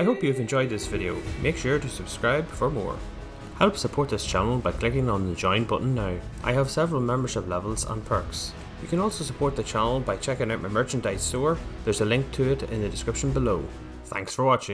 I hope you've enjoyed this video. Make sure to subscribe for more. Help support this channel by clicking on the join button now. I have several membership levels and perks. You can also support the channel by checking out my merchandise store. There's a link to it in the description below. Thanks for watching.